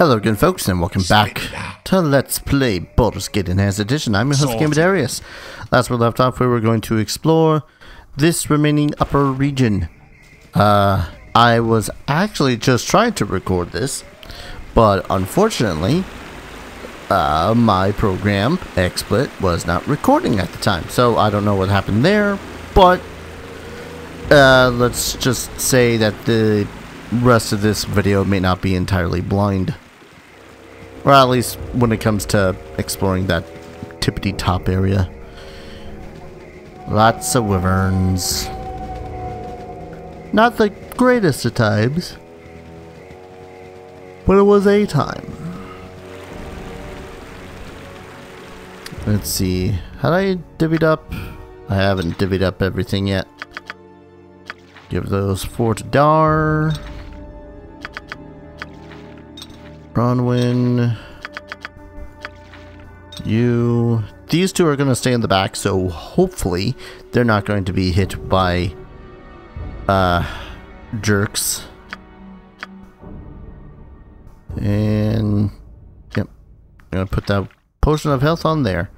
Hello again, folks, and welcome back to Let's Play Baldur's Gate Enhanced Edition. I'm your host, Darius. Last we left off, we were going to explore this remaining upper region. I was actually just trying to record this, but unfortunately, my program, XSplit, was not recording at the time. So I don't know what happened there, but let's just say that the rest of this video may not be entirely blind. Or at least when it comes to exploring that tippity top area. Lots of wyverns. Not the greatest of times, but it was a time. Let's see. Had I divvied up? I haven't divvied up everything yet. Give those four to Dar. Bronwyn. You. These two are going to stay in the back, so hopefully they're not going to be hit by jerks. And yep, I'm going to put that potion of health on there.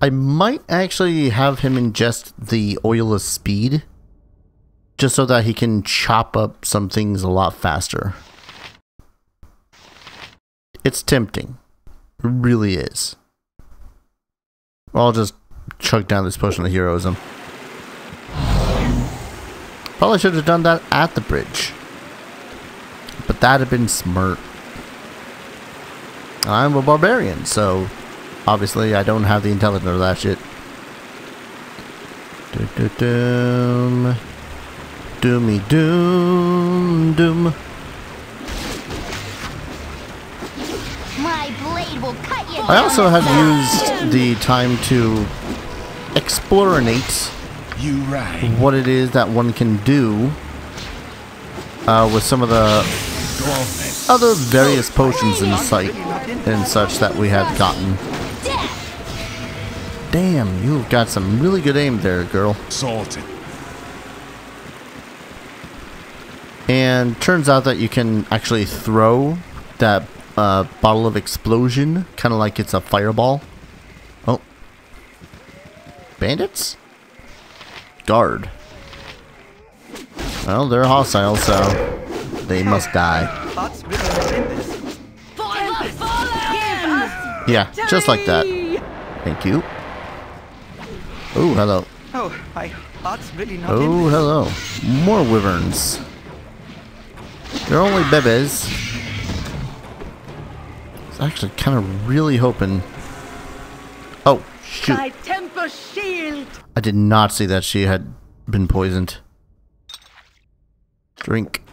I might actually have him ingest the oil of speed, just so that he can chop up some things a lot faster. It's tempting. It really is. I'll just chug down this potion of heroism. Probably should have done that at the bridge, but that'd have been smart. I'm a barbarian, so obviously I don't have the intelligence of that shit. Doomy doom. My blade will cut you. I also have used the time to explorinate what it is that one can do with some of the other various potions in sight and such that we have gotten. Damn, you've got some really good aim there, girl. Salted. And turns out that you can actually throw that bottle of explosion, kind of like it's a fireball. Oh. Bandits? Guard. Well, they're hostile, so they must die. Yeah, just like that. Thank you. Oh, hello. Oh, hello. More wyverns. They're only bebes. I was actually kind of really hoping. Oh, shoot. I did not see that she had been poisoned. Drink.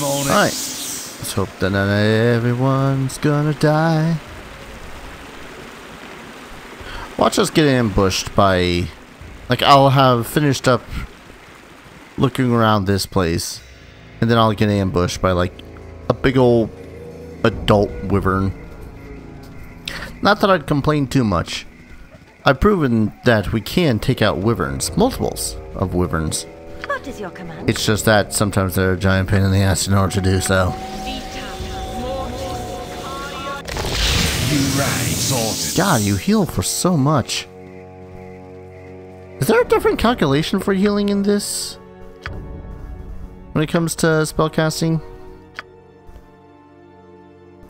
Alright. Let's hope that not everyone's gonna die. Watch us get ambushed by. Like, I'll have finished up looking around this place, and then I'll get ambushed by like a big old adult wyvern. Not that I'd complain too much. I've proven that we can take out wyverns, multiples of wyverns. What is your command? It's just that sometimes they're a giant pain in the ass in order to do so. God, you heal for so much. Is there a different calculation for healing in this? When it comes to spellcasting?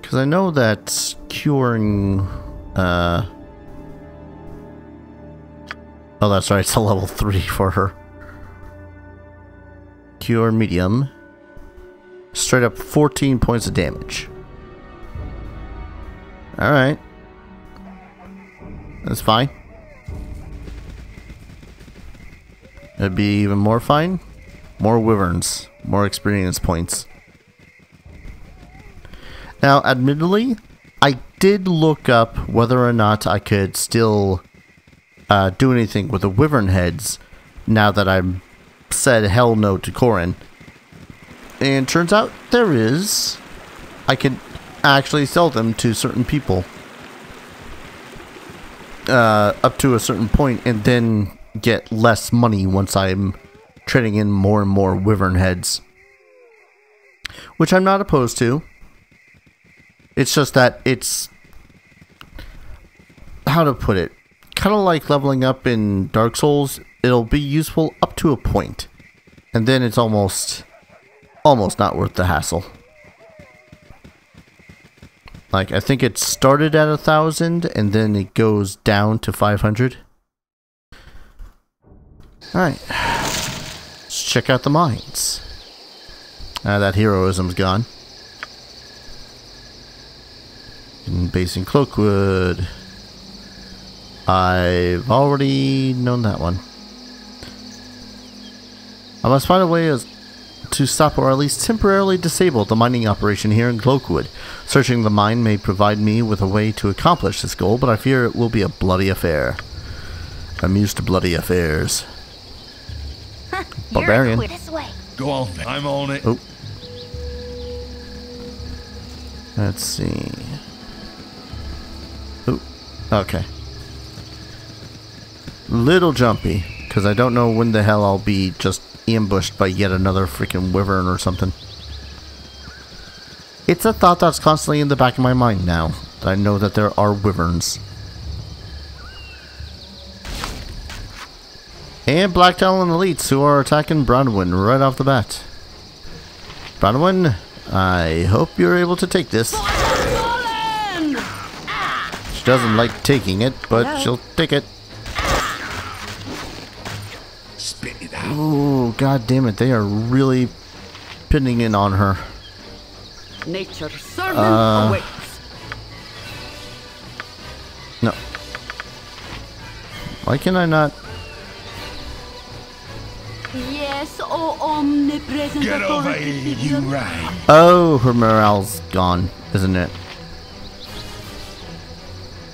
Because I know that curing... Oh, that's right, it's a level 3 for her. Cure medium. Straight up 14 points of damage. Alright. That's fine. That'd be even more fine. More wyverns, more experience points. Now, admittedly, I did look up whether or not I could still do anything with the wyvern heads now that I said hell no to Corin. And turns out there is. I can actually sell them to certain people up to a certain point and then get less money once I'm trading in more and more wyvern heads. which I'm not opposed to. It's just that it's, how to put it, kind of like leveling up in Dark Souls. It'll be useful up to a point, and then it's almost not worth the hassle. Like, I think it started at 1,000 and then it goes down to 500. Alright, let's check out the mines. That heroism's gone. Base in Cloakwood. I've already known that one. I must find a way to stop or at least temporarily disable the mining operation here in Cloakwood. Searching the mine may provide me with a way to accomplish this goal, but I fear it will be a bloody affair. I'm used to bloody affairs. Huh, Barbarian. Go on, I'm on it. Oh. Let's see. Oh, okay. Little jumpy, because I don't know when the hell I'll be just ambushed by yet another freaking wyvern or something. It's a thought that's constantly in the back of my mind now that I know that there are wyverns. And Black Talon elites who are attacking Bronwyn right off the bat. Bronwyn, I hope you're able to take this. She doesn't like taking it, but she'll take it. Oh, god damn it, they are really pinning in on her. Nature servant awaits. No. Why can I not? Yes, oh omnipresent. Get over here, you rag. Oh, her morale's gone, isn't it?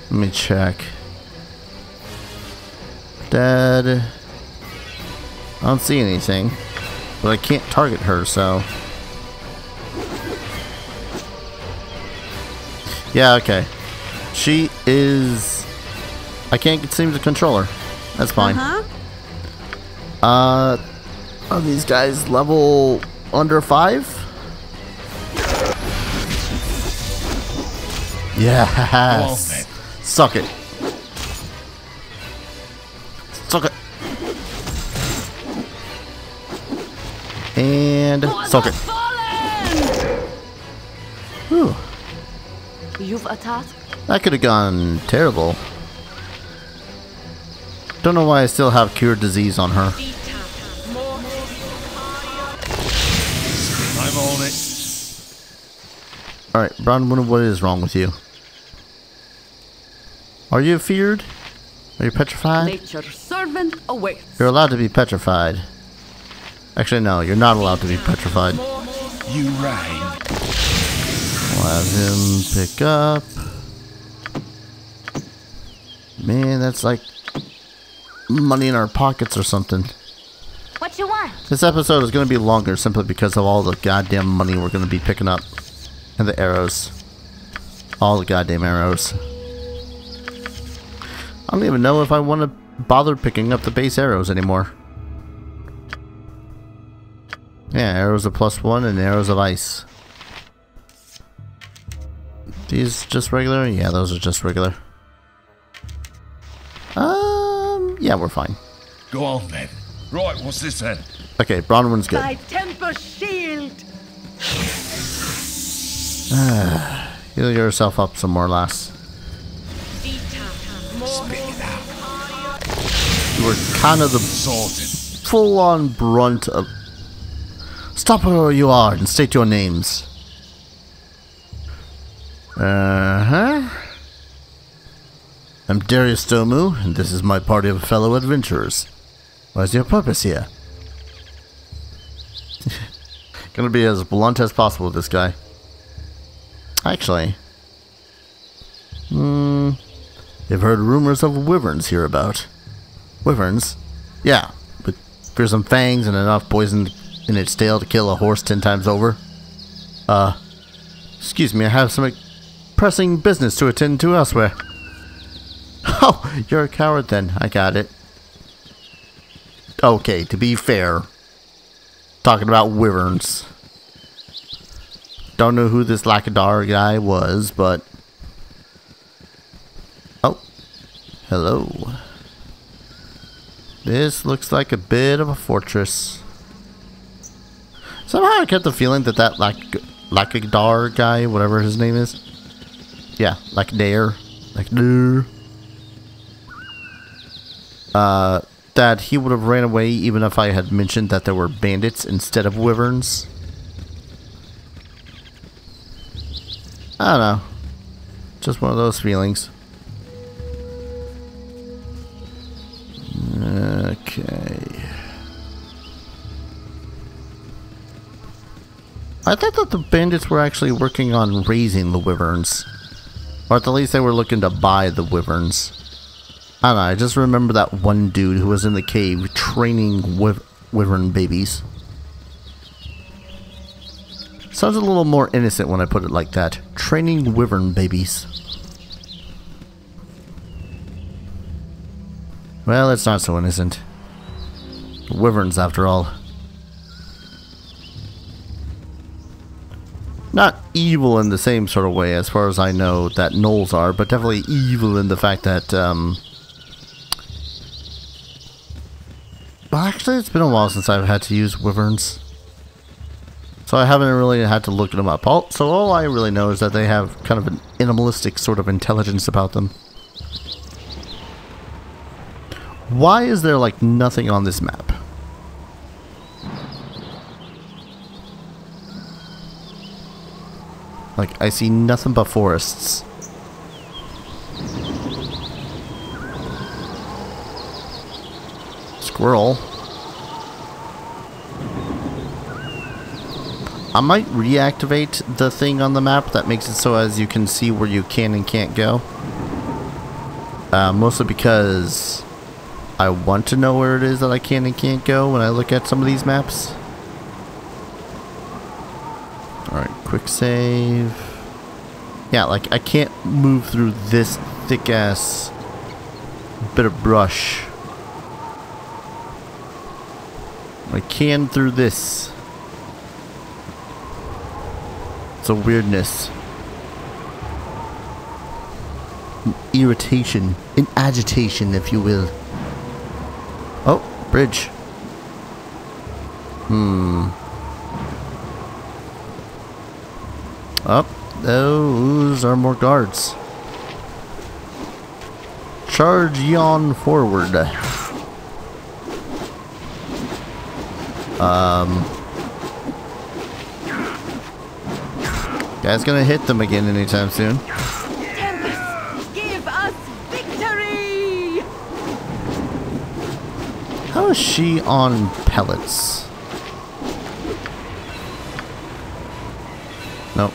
Let me check. Dead. I don't see anything, but I can't target her, so... Yeah, okay. She is... I can't seem to control her. That's fine. Are these guys level under 5? Yes! Suck it. Suck it. And suck it. Whew. You've attacked? That could have gone terrible. Don't know why I still have cure disease on her. I'm on it. Alright, Bronwyn, what is wrong with you? Are you feared? Are you petrified? Nature's servant awaits. You're allowed to be petrified. Actually, no, you're not allowed to be petrified. You rang. We'll have him pick up. Man, that's like money in our pockets or something. What you want? This episode is going to be longer simply because of all the goddamn money we're going to be picking up. And the arrows. All the goddamn arrows. I don't even know if I want to bother picking up the base arrows anymore. Yeah, arrows of +1 and arrows of ice. These just regular? Yeah, those are just regular. Yeah, we're fine. Go on then. Right, what's this then? Okay, Bronwyn's good. My temper shield. Heal yourself up some more, lass. Spit it out. You were kind of the full-on brunt of. Stop where you are and state your names. I'm Darius Domu, and this is my party of fellow adventurers. What's your purpose here? Gonna be as blunt as possible with this guy. Actually. They've heard rumors of wyverns hereabout. Wyverns? Yeah, with fearsome fangs and enough poison in its tail to kill a horse 10 times over. Excuse me, I have some pressing business to attend to elsewhere. Oh, you're a coward then. I got it. Okay, to be fair. Talking about wyverns. Don't know who this Lakadaar guy was, but... Oh. Hello. This looks like a bit of a fortress. Somehow I kept the feeling that that Lakadaar guy, whatever his name is... Yeah, Lakadaar. Lakadaar. That he would have ran away even if I had mentioned that there were bandits instead of wyverns. I don't know. Just one of those feelings. Okay. I thought that the bandits were actually working on raising the wyverns. Or at least they were looking to buy the wyverns. I don't know, I just remember that one dude who was in the cave training wyvern babies. Sounds a little more innocent when I put it like that. Training wyvern babies. Well, it's not so innocent. Wyverns, after all. Not evil in the same sort of way, as far as I know, that gnolls are, but definitely evil in the fact that, Well, actually, it's been a while since I've had to use wyverns. So I haven't really had to look them up. So all I really know is that they have kind of an animalistic sort of intelligence about them. Why is there like nothing on this map? Like, I see nothing but forests. Squirrel. I might reactivate the thing on the map that makes it so as you can see where you can and can't go. Mostly because I want to know where it is that I can and can't go when I look at some of these maps. Alright, quick save. Yeah, like I can't move through this thick ass bit of brush. I can through this. It's a weirdness. An irritation. An agitation, if you will. Oh, bridge. Up. Those are more guards. Charge yon forward. Guy's gonna hit them again anytime soon. Tempest, give us victory! How is she on pellets? Nope.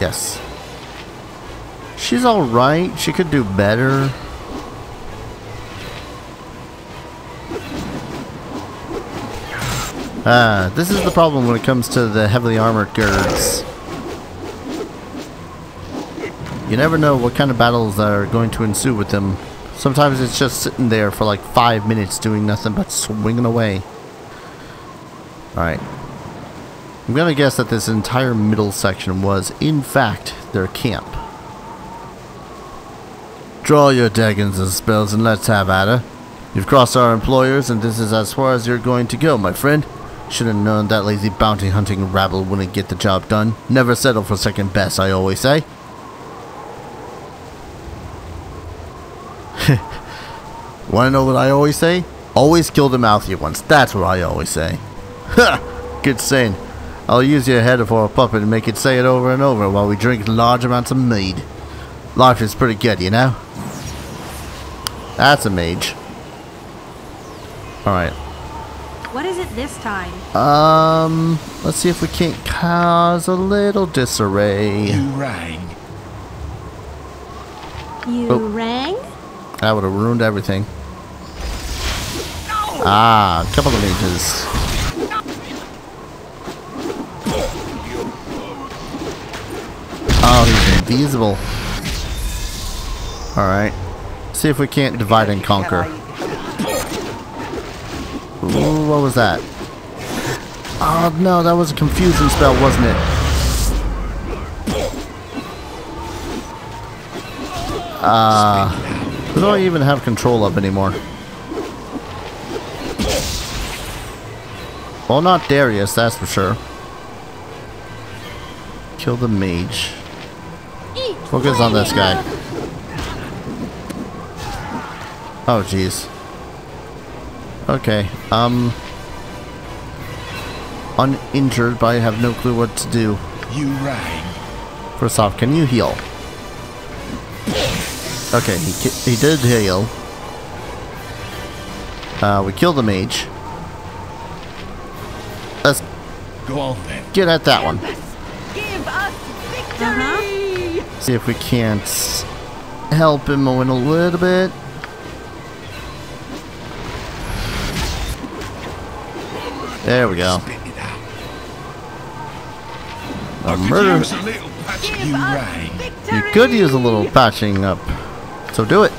Yes. She's alright. She could do better. This is the problem when it comes to the heavily armored guards. You never know what kind of battles are going to ensue with them. Sometimes it's just sitting there for like 5 minutes doing nothing but swinging away. Alright. I'm gonna guess that this entire middle section was, in fact, their camp. Draw your daggers and spells and let's have at her. You've crossed our employers and this is as far as you're going to go, my friend. Should have known that lazy bounty hunting rabble wouldn't get the job done. Never settle for second best, I always say. Wanna know what I always say? Always kill the mouth you once. That's what I always say. Ha! Good saying. I'll use your head for a puppet and make it say it over and over while we drink large amounts of mead. Life is pretty good, you know? That's a mage. Alright. What is it this time? Let's see if we can't cause a little disarray. You rang. You rang? That would have ruined everything. No! Ah, a couple of mages. Oh, he's invisible. Alright. See if we can't divide and conquer. Ooh, what was that? Oh no, that was a confusing spell, wasn't it? Who do I even have control of anymore? Well, not Darius, that's for sure. Kill the mage. Focus on this guy. Oh, jeez. Okay. Uninjured, but I have no clue what to do. You rang. First off, can you heal? Okay, he did heal. We killed the mage. Let's go on then. Get at that one. Give us victory. See if we can't help him win a little bit. There we go. A murder. You could use a little patching up. So do it.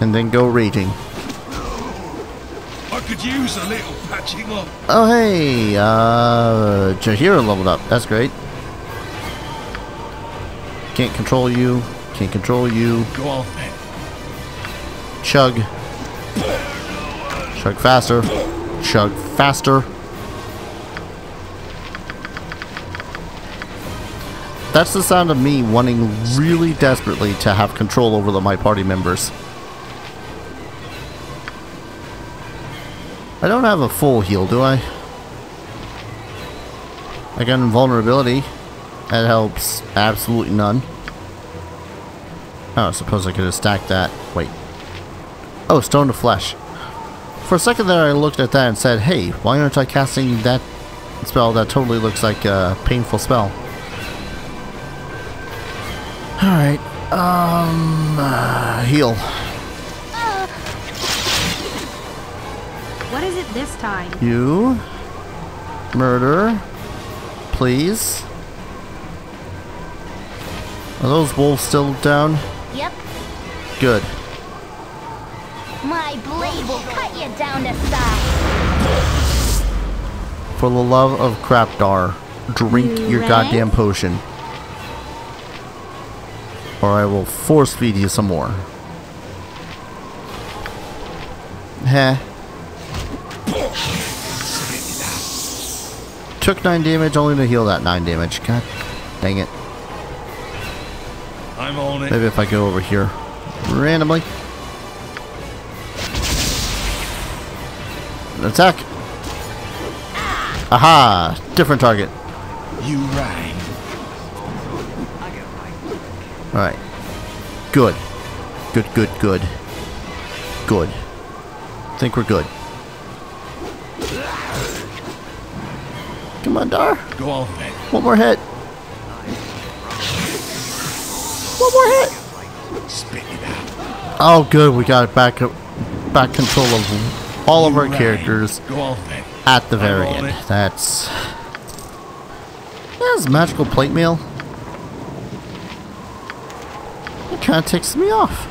And then go raging. I could use a little patching up. Oh hey, Jahira leveled up. That's great. Can't control you. Can't control you. Go on then. Chug. Chug faster. Chug faster. That's the sound of me wanting really desperately to have control over my party members. I don't have a full heal, do I? I got invulnerability. That helps absolutely none. Oh, I suppose I could have stacked that. Wait. Oh, stone to flesh. For a second there I looked at that and said, hey, why aren't I casting that spell that totally looks like a painful spell? Alright, heal. What is it this time? You murder, please. Are those wolves still down? Yep. Good. My blade will cut you down to size. For the love of Crapdar, drink your goddamn potion. Or I will force feed you some more. Heh. Took 9 damage only to heal that 9 damage. God dang it. I'm on it. Maybe if I go over here randomly. Attack. Aha! Different target. You rang. Alright. Good. Good, good, good. Good. I think we're good. Come on, Dar. Go on. One more hit. One more hit. Spit it out. Oh, good. We got back control of all of our characters at the very end. That's... That is magical plate mail. Kind of ticks me off.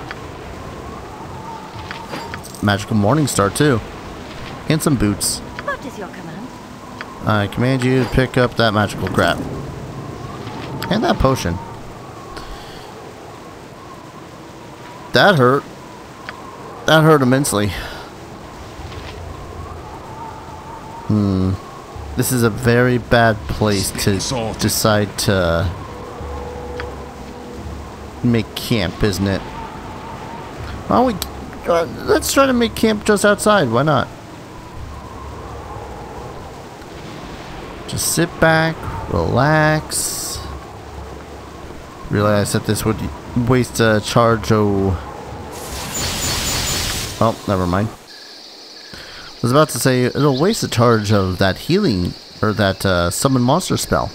Magical morning star too, and some boots. What is your command? I command you to pick up that magical crap and that potion. That hurt. That hurt immensely. This is a very bad place to decide to make camp, isn't it? Why don't we let's try to make camp just outside, why not? Just sit back, relax. Realize that this would waste a charge. Oh, never mind. I was about to say it'll waste a charge of that healing or that summon monster spell.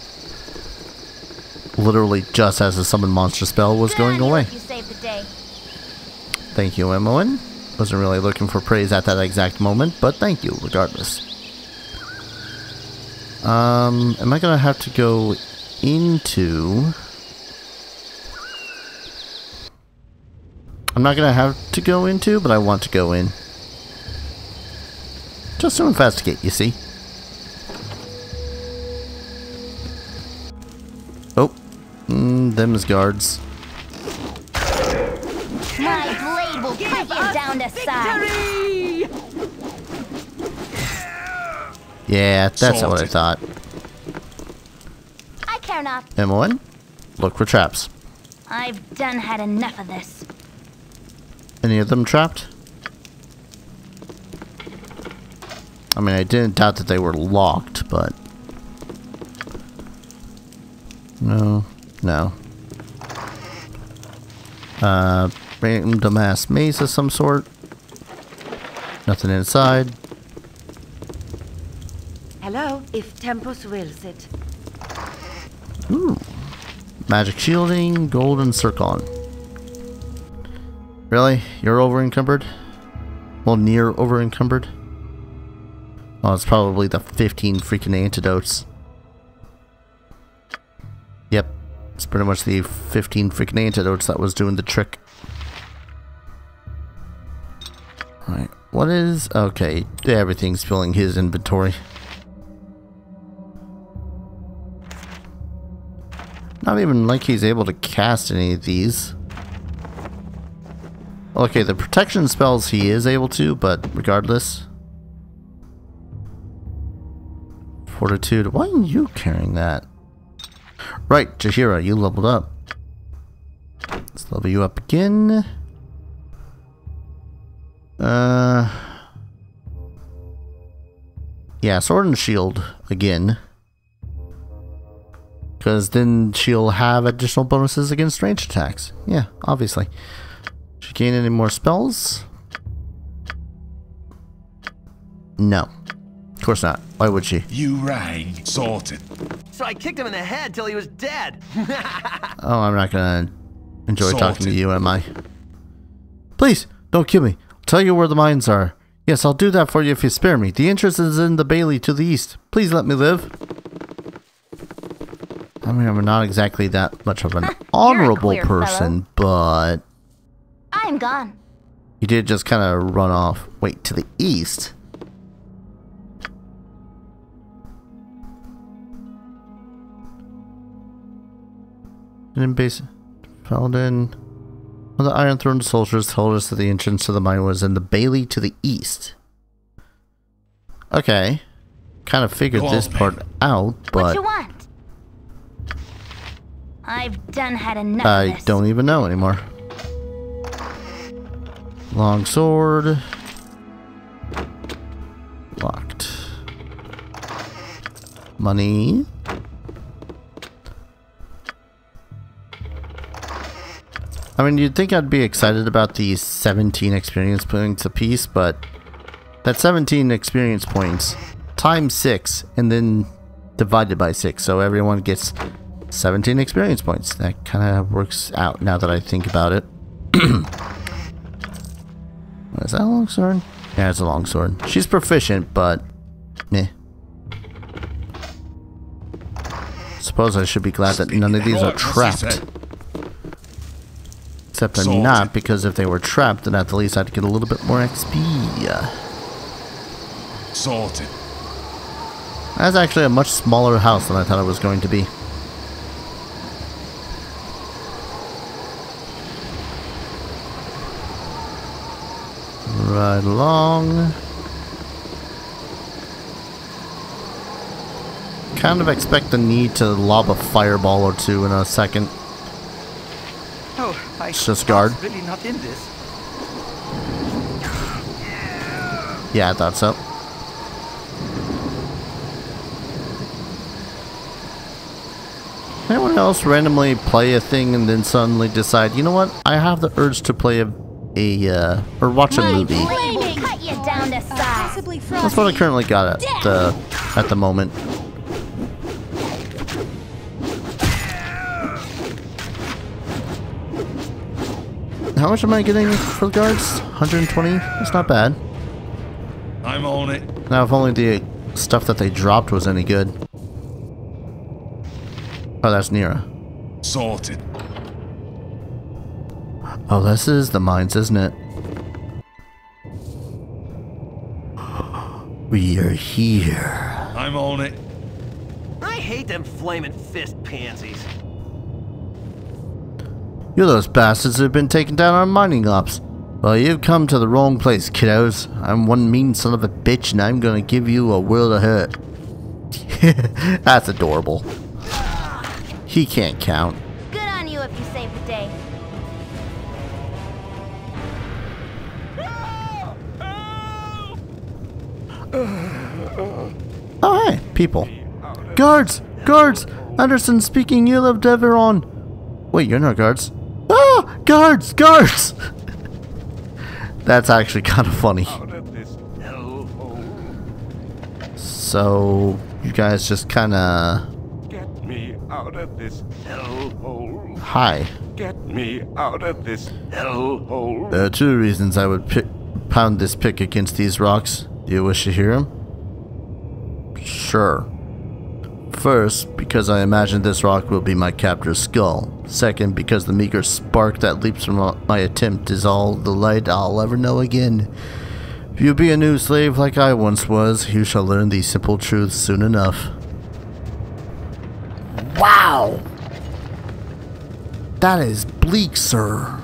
Literally just as the summon monster spell was going away. You saved the day. Thank you, Emoen. Wasn't really looking for praise at that exact moment, but thank you regardless. Am I gonna have to go into... I'm not gonna have to go into, but I want to go in. Just to investigate, you see. Them's guards. on their side. Yeah, that's not what I thought. I care not. Emoen, look for traps. I've done had enough of this. Any of them trapped? I mean, I didn't doubt that they were locked, but... No. No. Random ass maze of some sort. Nothing inside. Hello, if Tempus wills it. Ooh. Magic shielding, golden circon. Really? You're over encumbered? Well, near over encumbered? Oh, it's probably the 15 freaking antidotes. Yep. It's pretty much the 15 freaking antidotes that was doing the trick. Alright, what is... Okay, everything's filling his inventory. Not even like he's able to cast any of these. Okay, the protection spells he is able to, but regardless... Fortitude. Why are you carrying that? Right, Jahira, you leveled up. Let's level you up again. Yeah, sword and shield again. Because then she'll have additional bonuses against range attacks. Yeah, obviously. She gain any more spells? No. Of course not. Why would she? You rang. Sorted. So I kicked him in the head till he was dead. Oh, I'm not gonna enjoy talking to you, am I? Please, don't kill me. I'll tell you where the mines are. Yes, I'll do that for you if you spare me. The entrance is in the bailey to the east. Please let me live. I mean, I'm not exactly that much of an honorable person, but... I am gone. You did just kind of run off. Wait, to the east? In base, Paladin. One of the Iron Throne soldiers told us that the entrance to the mine was in the bailey to the east. Okay, kind of figured this part out, but what you want? I've done had enough. I don't even know anymore. Long sword, locked. Money. I mean, you'd think I'd be excited about the 17 experience points apiece, but that's 17 experience points times 6 and then divided by 6, so everyone gets 17 experience points. That kind of works out now that I think about it. Is that a long sword? Yeah, it's a long sword. She's proficient, but meh. Suppose I should be glad that none of these are trapped. Except I'm not, because if they were trapped, then at the least I'd get a little bit more XP. Sorted. That's actually a much smaller house than I thought it was going to be. Right along. Kind of expect the need to lob a fireball or two in a second. It's just guard. Really not in this. Yeah, I thought so. Anyone else randomly play a thing and then suddenly decide, you know what? I have the urge to play or watch a movie. That's what I currently got at the moment. How much am I getting for the guards? 120? That's not bad. I'm on it. Now, if only the stuff that they dropped was any good. Oh, that's Nira. Sorted. Oh, this is the mines, isn't it? We are here. I'm on it. I hate them flaming fist pansies. You're those bastards that have been taking down our mining ops. Well, you've come to the wrong place, kiddos. I'm one mean son of a bitch, and I'm gonna give you a world of hurt. That's adorable. He can't count. Good on you if you save the day. Help! Help! Oh, hey, people. Guards! Guards! Anderson speaking, you love Deveron. Wait, you're not guards. Ah! Guards! Guards! That's actually kind of funny. So, you guys just kind of... Get me out of this hellhole. Hi. Get me out of this hellhole. There are two reasons I would pound this pick against these rocks. Do you wish to hear them? Sure. First, because I imagine this rock will be my captor's skull. Second, because the meager spark that leaps from my attempt is all the light I'll ever know again. If you be a new slave like I once was, you shall learn these simple truths soon enough. Wow! That is bleak, sir.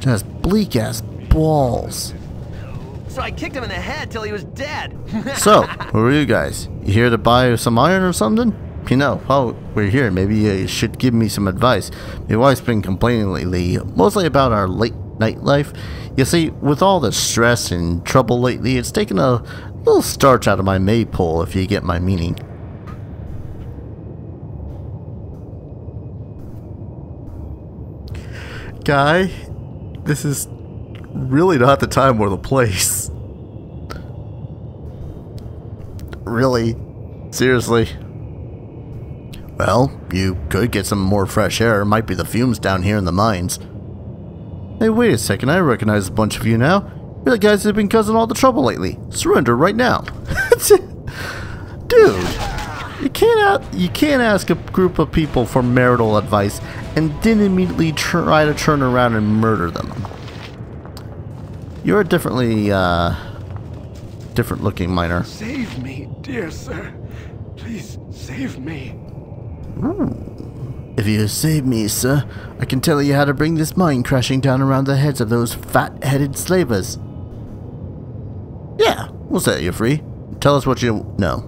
Just bleak as balls. So I kicked him in the head till he was dead. So, who are you guys? You here to buy some iron or something? You know, oh, we're here. Maybe you should give me some advice. My wife's been complaining lately, mostly about our late night life. You see, with all the stress and trouble lately, it's taken a little starch out of my maypole, if you get my meaning. Guy, this is... really not the time or the place. Really? Seriously? Well, you could get some more fresh air. It might be the fumes down here in the mines. Hey, wait a second. I recognize a bunch of you now. You're the guys that have been causing all the trouble lately. Surrender right now. Dude, you can't ask a group of people for marital advice and then immediately try to turn around and murder them. You're a different looking miner. Save me, dear sir. Please save me. Ooh. If you save me, sir, I can tell you how to bring this mine crashing down around the heads of those fat-headed slavers. Yeah, we'll set you free. Tell us what you know.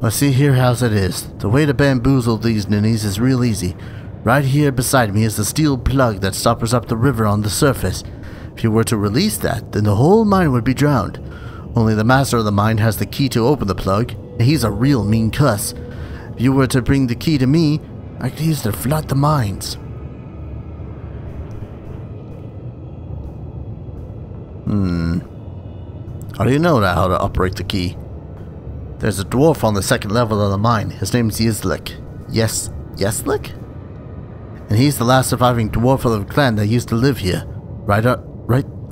Well, see here how's it is. The way to bamboozle these ninnies is real easy. Right here beside me is the steel plug that stoppers up the river on the surface. If you were to release that, then the whole mine would be drowned. Only the master of the mine has the key to open the plug, and he's a real mean cuss. If you were to bring the key to me, I could use it to flood the mines. How do you know how to operate the key? There's a dwarf on the second level of the mine. His name's Yeslick. Yes, Yeslick? And he's the last surviving dwarf of the clan that used to live here. Right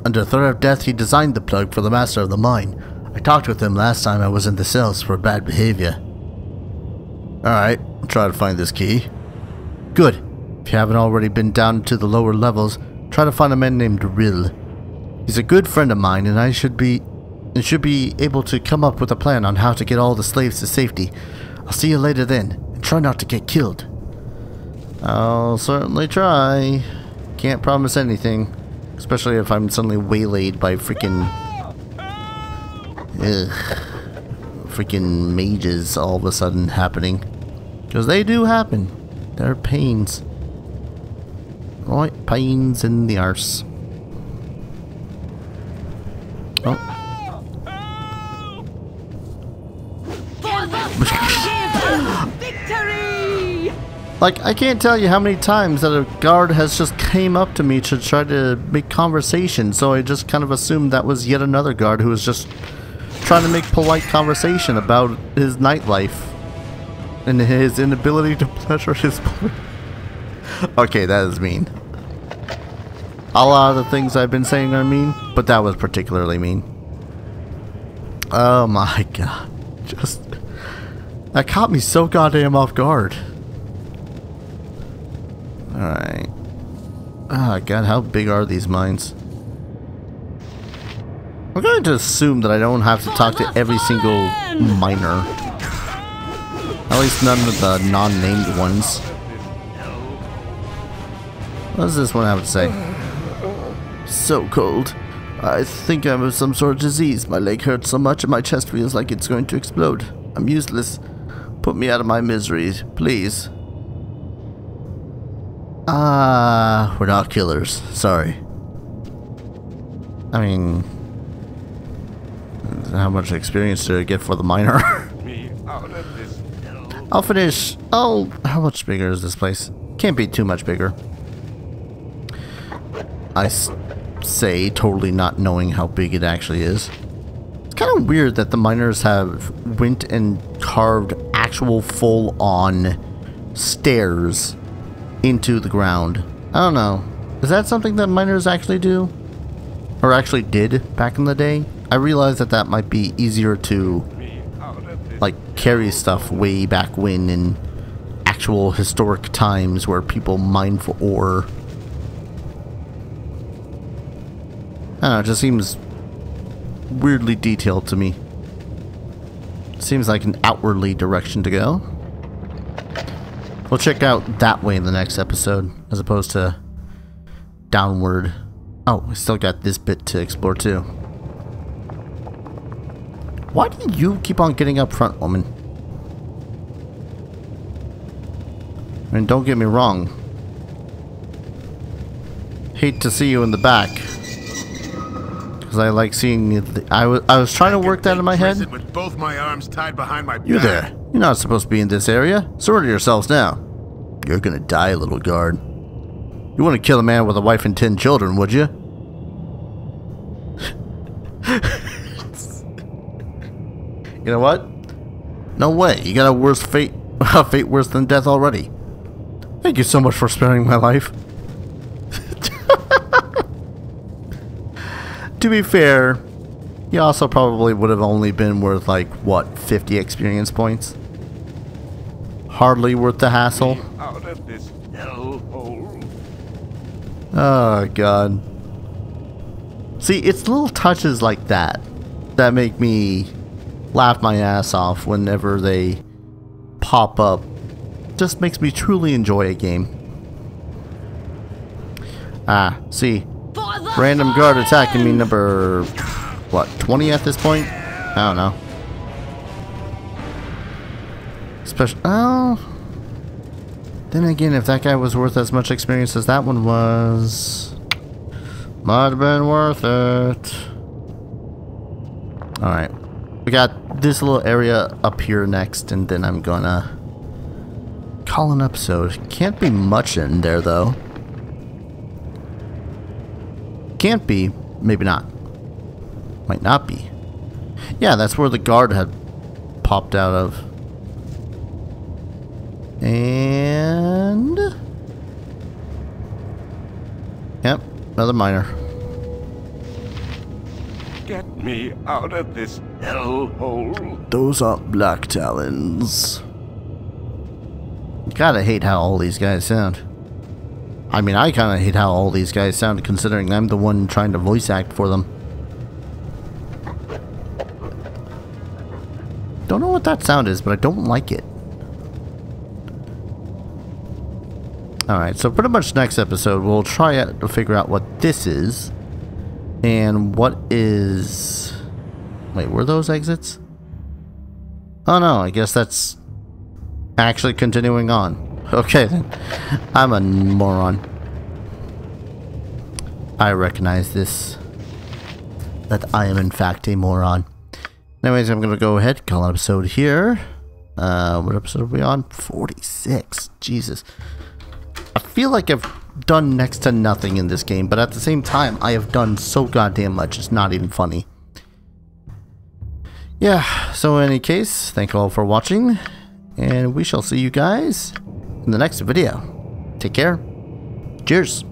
under threat of death, he designed the plug for the master of the mine. I talked with him last time I was in the cells for bad behavior. Alright, I'll try to find this key. Good. If you haven't already been down to the lower levels, try to find a man named Rill. He's a good friend of mine, and I should be able to come up with a plan on how to get all the slaves to safety. I'll see you later then, and try not to get killed. I'll certainly try. Can't promise anything. Especially if I'm suddenly waylaid by freaking... Ugh. Freaking mages all of a sudden happening. Because they do happen. They're pains. Right, pains in the arse. Oh. Victory! Like, I can't tell you how many times that a guard has just came up to me to try to make conversation, so I just kind of assumed that was yet another guard who was just trying to make polite conversation about his nightlife and his inability to pleasure his partner. Okay, that is mean. A lot of the things I've been saying are mean, but that was particularly mean. Oh my god. Just... that caught me so goddamn off guard. Alright. Ah, god, how big are these mines? I'm going to assume that I don't have to talk to every single miner. At least none of the non-named ones. What does this one have to say? So cold. I think I'm of some sort of disease. My leg hurts so much and my chest feels like it's going to explode. I'm useless. Put me out of my misery, please. Ah, we're not killers. Sorry. I mean, how much experience did I get for the miner? I'll finish. Oh, how much bigger is this place? Can't be too much bigger. I say, totally not knowing how big it actually is. It's kind of weird that the miners have went and carved actual full-on stairs into the ground. I don't know. Is that something that miners actually do? Or actually did back in the day? I realize that that might be easier to, like, carry stuff way back when in actual historic times where people mined for ore. I don't know, it just seems weirdly detailed to me. Seems like an outwardly direction to go. We'll check out that way in the next episode, as opposed to downward. Oh, we still got this bit to explore too. Why do you keep on getting up front, woman? I mean, don't get me wrong. Hate to see you in the back. I like seeing it. I was trying to work that in my head. With both my arms tied behind my back. You there. You're not supposed to be in this area. Surrender yourselves now. You're gonna die, little guard. You wouldn't kill a man with a wife and 10 children, would you? You know what? No way. You got a worse fate. A fate worse than death already. Thank you so much for sparing my life. To be fair, he also probably would have only been worth like, what, 50 experience points? Hardly worth the hassle. Out of this hellhole. Oh, God. See, it's little touches like that that make me laugh my ass off whenever they pop up. Just makes me truly enjoy a game. Ah, see. Random guard attacking me number, what, 20 at this point? I don't know. Special, oh. Then again, if that guy was worth as much experience as that one was, might have been worth it. Alright. We got this little area up here next, and then I'm gonna call an episode. Can't be much in there, though. Can't be, maybe not. Might not be. Yeah, that's where the guard had popped out of. And yep, another miner. Get me out of this hellhole. Those aren't black talons. You gotta hate how all these guys sound. I mean, I kind of hate how all these guys sound, considering I'm the one trying to voice act for them. Don't know what that sound is, but I don't like it. Alright, so pretty much next episode, we'll try out to figure out what this is. And what is... Wait, were those exits? Oh no, I guess that's actually continuing on. Okay then, I'm a moron. I recognize this. That I am in fact a moron. Anyways, I'm gonna go ahead, call an episode here. What episode are we on? 46. Jesus. I feel like I've done next to nothing in this game, but at the same time, I have done so goddamn much, it's not even funny. Yeah, so in any case, thank you all for watching, and we shall see you guys in the next video. Take care. Cheers.